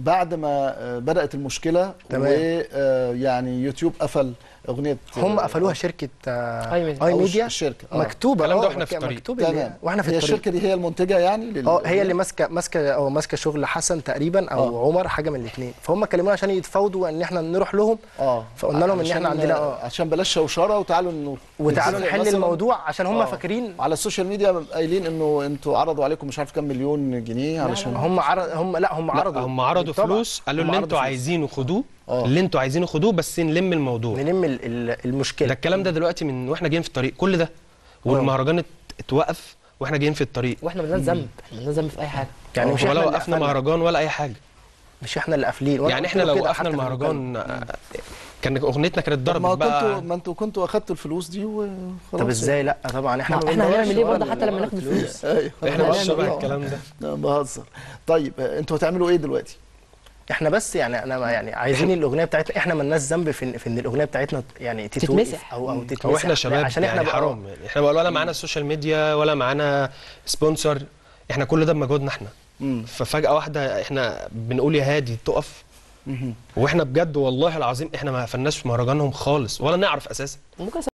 بعد ما بدأت المشكلة ويعني يوتيوب قفل أغنية، هم قفلوها شركة اي ميديا الشركة مكتوبة الكلام ده واحنا في الطريق واحنا في الطريق. الشركة دي هي المنتجة يعني هي اللي ماسكة شغل حسن تقريبا او عمر، حاجة من الاثنين، فهم كلمونا عشان يتفاوضوا ان احنا نروح لهم، فقلنا لهم ان احنا عندنا عشان بلاش شوشرة وتعالوا نحل الموضوع، عشان هم فاكرين على السوشيال ميديا قايلين انه انتوا عرضوا عليكم مش عارف كام مليون جنيه، علشان هم عرضوا فلوس، قالوا اللي انتوا عايزينه خدوه، اللي انتوا عايزينه خدوه بس نلم الموضوع، نلم المشكله. ده الكلام ده دلوقتي من واحنا جايين في الطريق، كل ده والمهرجان اتوقف واحنا جايين في الطريق، واحنا مالناش ذنب، احنا مالناش ذنب في اي حاجه يعني، مش ولا وقفنا مهرجان ولا اي حاجه، مش احنا اللي قافلين يعني، احنا لو وقفنا المهرجان كان اغنيتنا كانت ضربت بقى. ما انتوا اخدتوا الفلوس دي وخلاص. طب ازاي؟ لا طبعا احنا هنعمل ايه برضه حتى لما ناخد الفلوس؟ احنا مش شبه الكلام ده، بهزر. طيب انتوا هتعملوا ايه دلوقتي؟ احنا بس يعني انا يعني عايزين الاغنيه بتاعتنا، احنا مالناش ذنب في ان الاغنيه بتاعتنا يعني تتمسح او تتمسح، او احنا شباب عشان احنا يعني حرام يعني، احنا ولا معانا السوشيال ميديا ولا معانا سبونسر، احنا كل ده بمجهودنا احنا، ففجاه واحده احنا بنقول يا هادي تقف، واحنا بجد والله العظيم احنا ما قفلناش مهرجانهم خالص ولا نعرف اساسا.